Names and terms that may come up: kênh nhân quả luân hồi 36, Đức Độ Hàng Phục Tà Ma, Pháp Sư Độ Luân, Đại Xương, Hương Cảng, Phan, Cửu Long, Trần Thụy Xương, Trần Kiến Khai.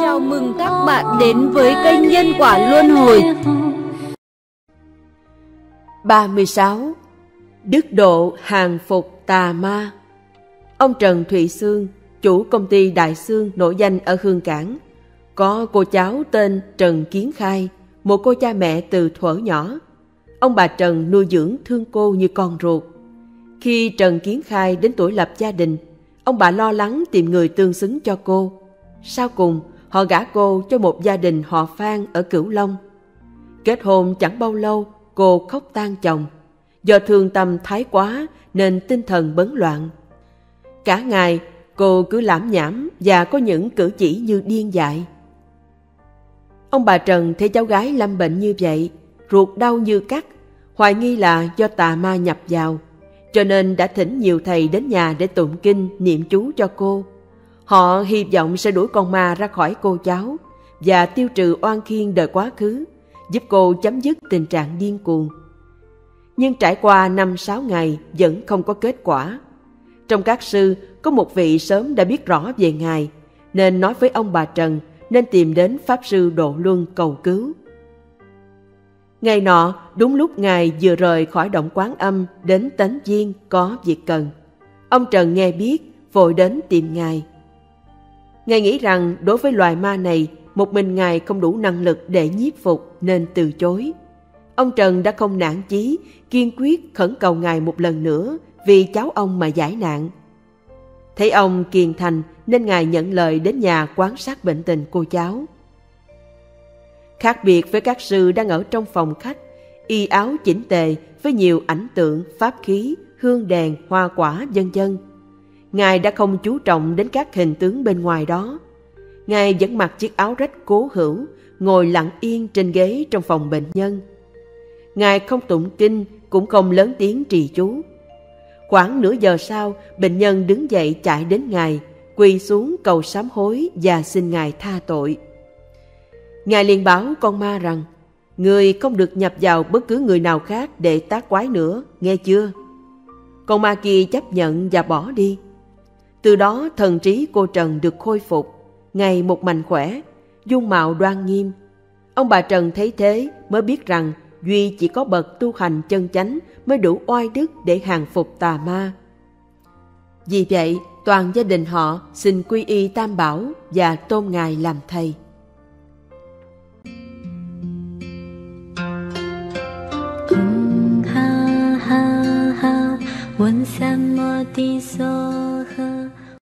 Chào mừng các bạn đến với kênh Nhân Quả Luân Hồi 36. Đức độ hàng phục tà ma. Ông Trần Thụy Xương, chủ công ty Đại Xương nổi danh ở Hương Cảng, có cô cháu tên Trần Kiến Khai, một cô cha mẹ từ thuở nhỏ. Ông bà Trần nuôi dưỡng thương cô như con ruột. Khi Trần Kiến Khai đến tuổi lập gia đình, ông bà lo lắng tìm người tương xứng cho cô. Sau cùng, họ gả cô cho một gia đình họ Phan ở Cửu Long. Kết hôn chẳng bao lâu, cô khóc tang chồng. Do thương tâm thái quá nên tinh thần bấn loạn. Cả ngày, cô cứ lảm nhảm và có những cử chỉ như điên dại. Ông bà Trần thấy cháu gái lâm bệnh như vậy, ruột đau như cắt, hoài nghi là do tà ma nhập vào, cho nên đã thỉnh nhiều thầy đến nhà để tụng kinh, niệm chú cho cô. Họ hy vọng sẽ đuổi con ma ra khỏi cô cháu và tiêu trừ oan khiên đời quá khứ, giúp cô chấm dứt tình trạng điên cuồng. Nhưng trải qua 5-6 ngày vẫn không có kết quả. Trong các sư, có một vị sớm đã biết rõ về Ngài, nên nói với ông bà Trần nên tìm đến Pháp Sư Độ Luân cầu cứu. Ngày nọ, đúng lúc Ngài vừa rời khỏi động Quán Âm đến Tánh Viên có việc cần. Ông Trần nghe biết, vội đến tìm Ngài. Ngài nghĩ rằng đối với loài ma này, một mình Ngài không đủ năng lực để nhiếp phục nên từ chối. Ông Trần đã không nản chí, kiên quyết khẩn cầu Ngài một lần nữa vì cháu ông mà giải nạn. Thấy ông kiên thành nên Ngài nhận lời đến nhà quan sát bệnh tình cô cháu. Khác biệt với các sư đang ở trong phòng khách, y áo chỉnh tề với nhiều ảnh tượng, pháp khí, hương đèn, hoa quả, vân vân, Ngài đã không chú trọng đến các hình tướng bên ngoài đó. Ngài vẫn mặc chiếc áo rách cố hữu, ngồi lặng yên trên ghế trong phòng bệnh nhân. Ngài không tụng kinh, cũng không lớn tiếng trì chú. Khoảng nửa giờ sau, bệnh nhân đứng dậy chạy đến Ngài, quỳ xuống cầu sám hối và xin Ngài tha tội. Ngài liền bảo con ma rằng, người không được nhập vào bất cứ người nào khác để tác quái nữa, nghe chưa? Con ma kia chấp nhận và bỏ đi. Từ đó thần trí cô Trần được khôi phục, Ngài một mành khỏe, dung mạo đoan nghiêm. Ông bà Trần thấy thế mới biết rằng duy chỉ có bậc tu hành chân chánh mới đủ oai đức để hàng phục tà ma. Vì vậy, toàn gia đình họ xin quy y Tam Bảo và tôn Ngài làm thầy. Ha ha ha,